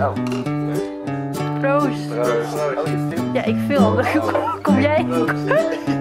Oh. Proost. Proost. Ja, ik film. Kom jij?